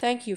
Thank you